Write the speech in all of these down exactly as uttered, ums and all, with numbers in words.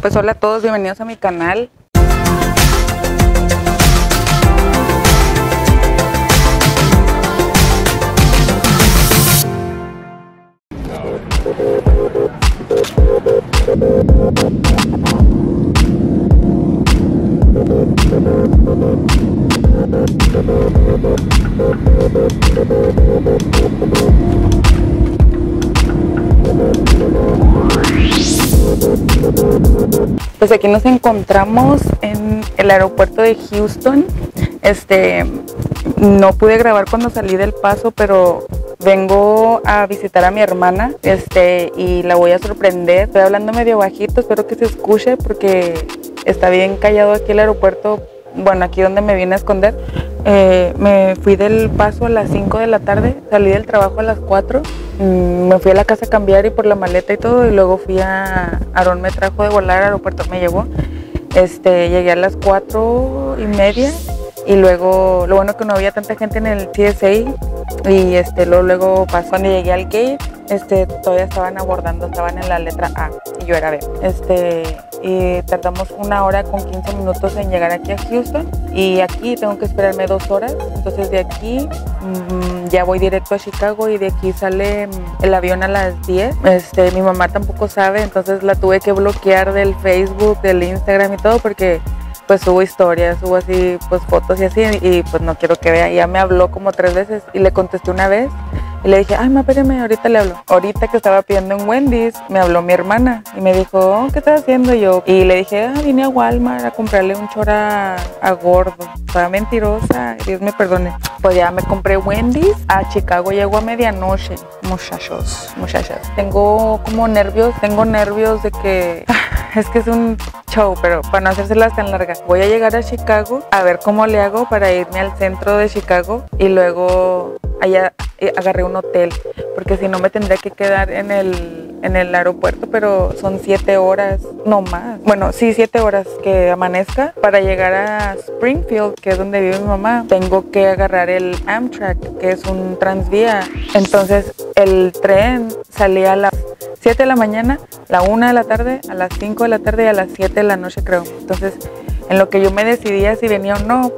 Pues hola a todos, bienvenidos a mi canal. Pues aquí nos encontramos en el aeropuerto de Houston. Este, no pude grabar cuando salí del paso, pero vengo a visitar a mi hermana este, y la voy a sorprender. Estoy hablando medio bajito, espero que se escuche porque está bien callado aquí el aeropuerto. Bueno, aquí donde me vine a esconder. Eh, me fui del paso a las cinco de la tarde, salí del trabajo a las cuatro. Me fui a la casa a cambiar y por la maleta y todo, y luego fui a... Aarón me trajo de volar al aeropuerto, me llevó. Este, llegué a las cuatro y media y luego... Lo bueno que no había tanta gente en el T S A y este, luego, luego pasó. Cuando llegué al gate, este, todavía estaban abordando, estaban en la letra A y yo era B. Este, y tardamos una hora con quince minutos en llegar aquí a Houston y aquí tengo que esperarme dos horas, entonces de aquí... Mmm, ya voy directo a Chicago y de aquí sale el avión a las diez. Este, mi mamá tampoco sabe, entonces la tuve que bloquear del Facebook, del Instagram y todo porque pues subo historias, subo así pues fotos y así y pues no quiero que vea. Y ya me habló como tres veces y le contesté una vez y le dije, ay, ma, espérame, ahorita le hablo. Ahorita que estaba pidiendo en Wendy's, me habló mi hermana y me dijo, oh, ¿qué estás haciendo? Y yo, y le dije, ah, vine a Walmart a comprarle un chora a gordo. Estaba mentirosa, Dios me perdone. Pues ya me compré Wendy's, a Chicago llego a medianoche. Muchachos, muchachas, tengo como nervios, tengo nervios de que... Es que es un show, pero para no hacérselas tan largas. Voy a llegar a Chicago a ver cómo le hago para irme al centro de Chicago y luego allá agarré un hotel, porque si no me tendría que quedar en el, en el aeropuerto, pero son siete horas, no más. Bueno, sí, siete horas que amanezca. Para llegar a Springfield, que es donde vive mi mamá, tengo que agarrar el Amtrak, que es un tranvía. Entonces el tren salía a las siete de la mañana, la una de la tarde, a las cinco de la tarde y a las siete de la noche, creo. Entonces, en lo que yo me decidía si venía o no,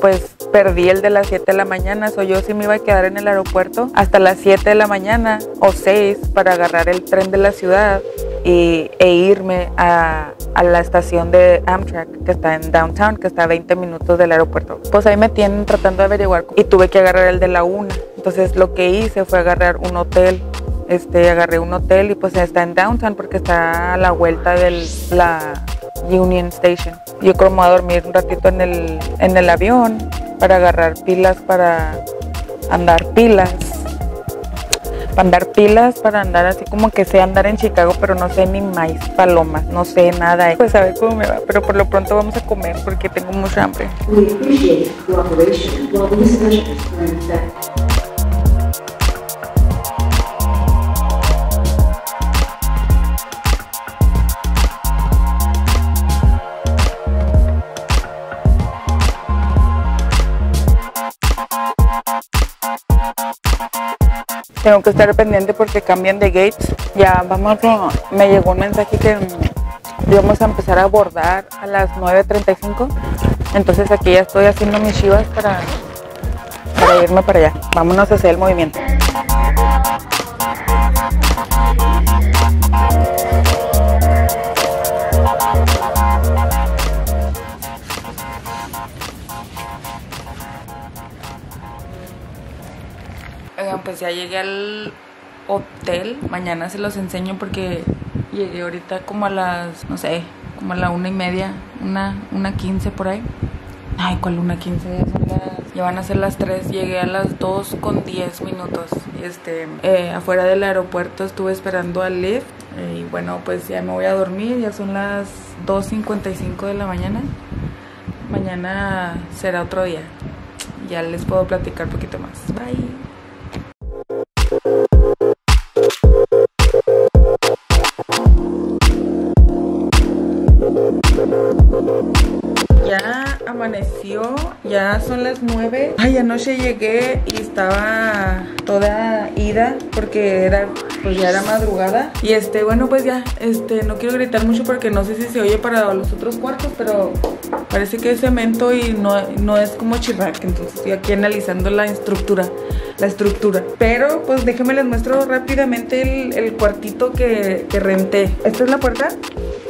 pues perdí el de las siete de la mañana. So, yo sí me iba a quedar en el aeropuerto hasta las siete de la mañana o seis para agarrar el tren de la ciudad y, e irme a, a la estación de Amtrak que está en Downtown, que está a veinte minutos del aeropuerto. Pues ahí me tienen tratando de averiguar y tuve que agarrar el de la una. Entonces lo que hice fue agarrar un hotel. Este, agarré un hotel y pues está en Downtown porque está a la vuelta de la Union Station. Yo creo me voy a dormir un ratito en el, en el avión para agarrar pilas, para andar pilas. Para andar pilas, para andar así como que sé andar en Chicago, pero no sé ni maíz, palomas, no sé nada. Pues a ver cómo me va, pero por lo pronto vamos a comer porque tengo mucha hambre. Tengo que estar pendiente porque cambian de gates. Ya vamos, a, me llegó un mensaje que íbamos a empezar a abordar a las nueve treinta y cinco. Entonces aquí ya estoy haciendo mis chivas para, para irme para allá. Vámonos a hacer el movimiento. Pues ya llegué al hotel, mañana se los enseño porque llegué ahorita como a las, no sé, como a la una y media, una, una quince por ahí. Ay, ¿cuál una quince? Ya van a ser las tres, llegué a las dos con diez minutos. Este, eh, afuera del aeropuerto estuve esperando al Lyft eh, y bueno, pues ya me voy a dormir, ya son las dos cincuenta y cinco de la mañana. Mañana será otro día, ya les puedo platicar un poquito más. Bye. Ya amaneció, ya son las nueve. Ay, anoche llegué y estaba toda ida porque era, pues ya era madrugada. Y este, bueno, pues ya, este, no quiero gritar mucho porque no sé si se oye para los otros cuartos, pero parece que es cemento y no, no es como chirrac. Entonces estoy aquí analizando la estructura, la estructura. Pero pues déjenme les muestro rápidamente el, el cuartito que, que renté. Esta es la puerta.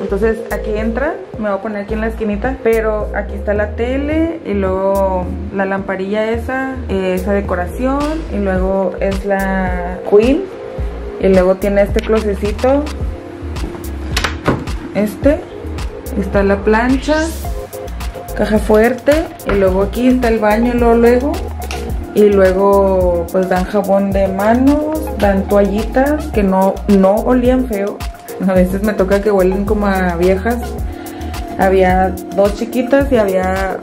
Entonces aquí entra, me voy a poner aquí en la esquinita, pero aquí está la tele y luego la lamparilla esa, esa decoración, y luego es la queen, y luego tiene este closecito, este, está la plancha, caja fuerte, y luego aquí está el baño, luego, luego y luego pues dan jabón de manos, dan toallitas que no, no olían feo. A veces me toca que huelen como a viejas. Había dos chiquitas y había,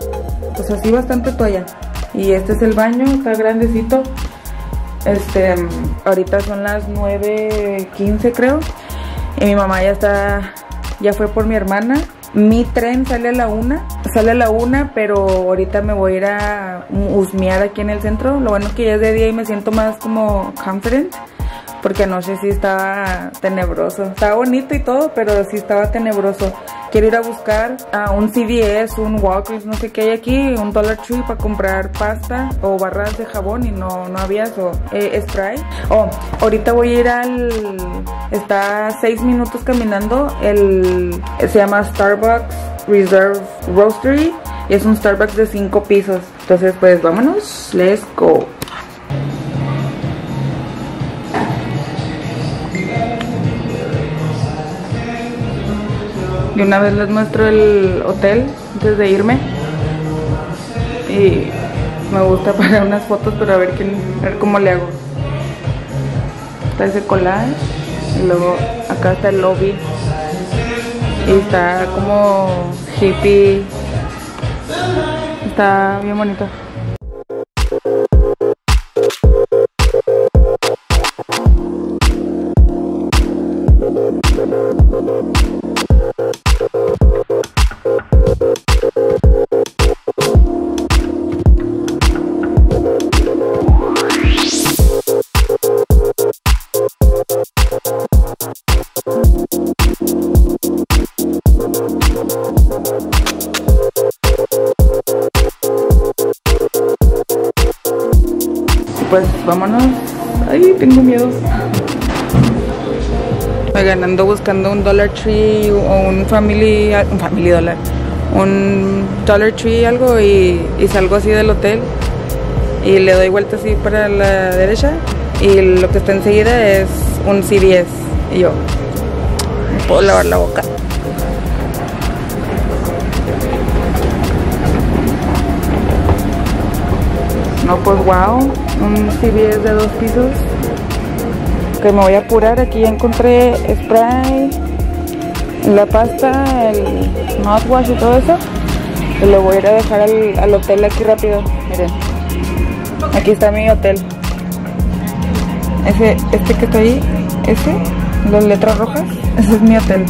pues así, bastante toalla. Y este es el baño, está grandecito. Este, ahorita son las nueve quince creo. Y mi mamá ya está, ya fue por mi hermana. Mi tren sale a la una, sale a la una, pero ahorita me voy a ir a husmear aquí en el centro. Lo bueno es que ya es de día y me siento más como confident. Porque anoche sí estaba tenebroso. Estaba bonito y todo, pero sí estaba tenebroso. Quiero ir a buscar a un C V S, un Walgreens, no sé qué hay aquí, un Dollar Tree para comprar pasta o barras de jabón y no, no había eso. Eh, Sprite. Oh, ahorita voy a ir al... Está a seis minutos caminando. El Se llama Starbucks Reserve Roastery. Y es un Starbucks de cinco pisos. Entonces, pues, vámonos. Let's go. De una vez les muestro el hotel antes de irme. Y me gusta para unas fotos, pero a ver, quién, a ver cómo le hago. Está ese collage. Y luego acá está el lobby. Y está como hippie. Está bien bonito. Pues vámonos. Ay, tengo miedo. Oigan, ando buscando un Dollar Tree o un Family, un Family Dollar, un Dollar Tree algo, y, y salgo así del hotel y le doy vuelta así para la derecha y lo que está enseguida es un C V S y yo me puedo lavar la boca. No, pues wow, un C V S de dos pisos. Que me voy a apurar. Aquí ya encontré spray, la pasta, el mouthwash y todo eso. Y lo voy a ir a dejar al, al hotel aquí rápido. Miren, aquí está mi hotel. Ese, este que está ahí, este, las letras rojas, ese es mi hotel.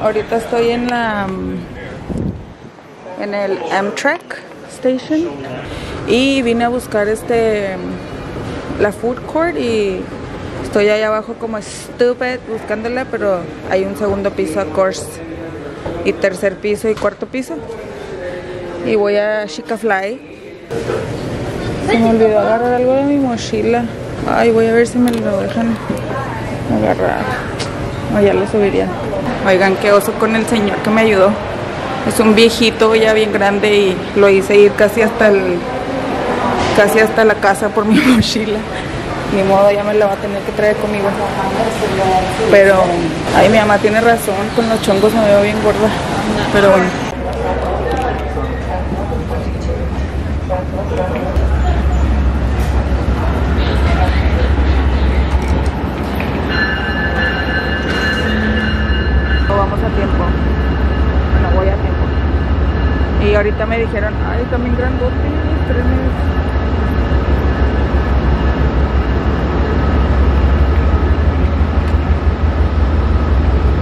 Ahorita estoy en la en el Amtrak Station y vine a buscar este la food court y estoy ahí abajo como stupid buscándola, pero hay un segundo piso, of course, y tercer piso y cuarto piso. Y voy a Chick-fil-A. Se me olvidó agarrar algo de mi mochila. Ay, voy a ver si me lo dejan agarrar. O ya lo subirían. Oigan, qué oso con el señor que me ayudó. Es un viejito ya bien grande y lo hice ir casi hasta el, casi hasta la casa por mi mochila. Ni modo, ya me la va a tener que traer conmigo. Pero, ay, mi mamá tiene razón. Con los chongos me veo bien gorda. Pero bueno. Y ahorita me dijeron, ay, también grandote, tres minutos.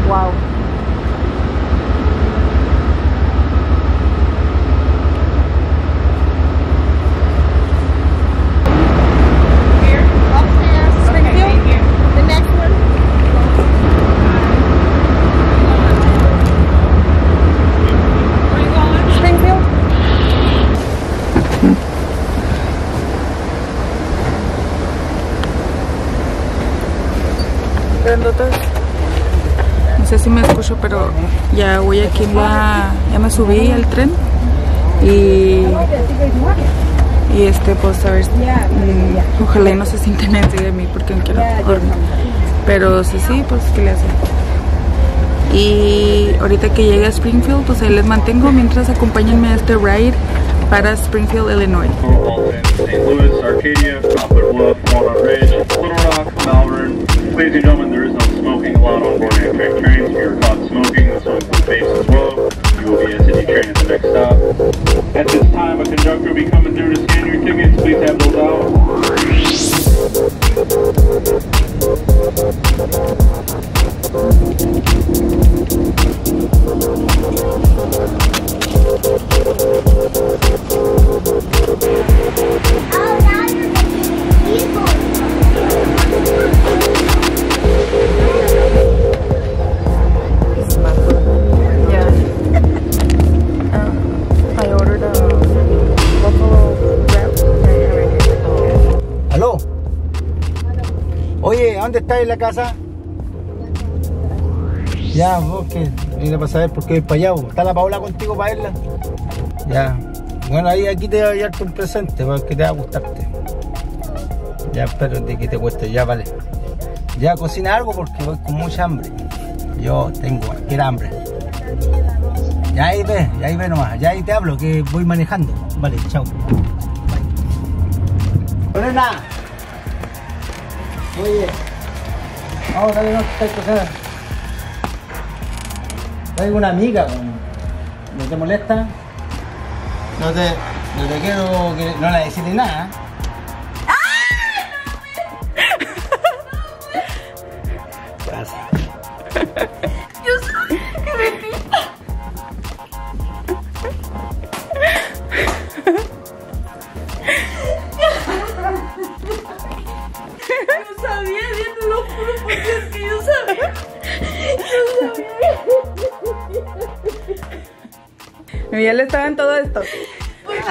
Wow. No sé si me escucho, pero ya voy aquí en la... ya me subí al tren y... y este, pues a ver, mmm, ojalá y no se sienten así de mí porque no quiero dormir. Pero sí, sí, pues qué le hacen. Y ahorita que llegue a Springfield, pues ahí les mantengo mientras acompáñenme a este ride para Springfield, Illinois. Saint Louis, Arcadia, Wolf, Walnut Ridge, Little Rock, Malvern. Ladies and gentlemen, there is no smoking allowed on board Amtrak trains. If you are caught smoking, this will include vapes as well. You will be a city train at the next stop. At this time, a conductor will be coming through to scan your tickets. Please have those out. Oh, now you're making people. Aló. Oye, ¿dónde está en la casa? Ya, vos que vine para saber por qué voy para allá. ¿Está la Paola contigo para verla? Ya. Bueno, ahí aquí te voy a llevarte un presente para que te va a gustarte. Ya, espérate que te cueste, ya vale. Ya, cocina algo porque voy con mucha hambre. Yo tengo cualquier hambre. Ya ahí ve, ya ahí ve nomás. Ya ahí te hablo que voy manejando. Vale, chao. Lorena. Oye. Vamos, dale, no te estás cosas. Traigo una amiga. ¿No te molesta? No te, no te quiero que no la decirle nada. Miguel estaba en todo esto. ¿Por qué?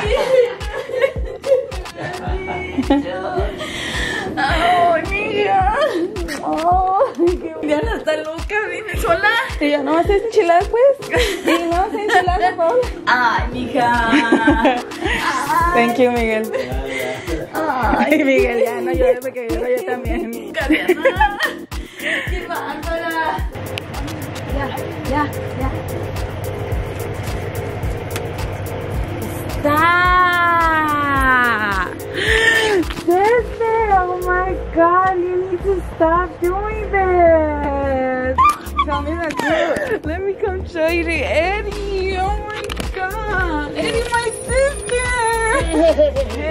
¡Oh, niña! ¡Oh! Diana está loca, dime sola. Y ya no vas a hacer enchiladas, pues. Y no vas a hacer enchiladas, por favor. ¡Ay, mija! Thank you, Miguel. Ay, Miguel, ya no llores porque yo yo también. ¡Caramba! ¡Qué bárbara! Ya, ya, ya. Stop! Sister, oh my god, you need to stop doing this! Tell me that too. Let me come show you to Eddie! Oh my god! Eddie, my sister!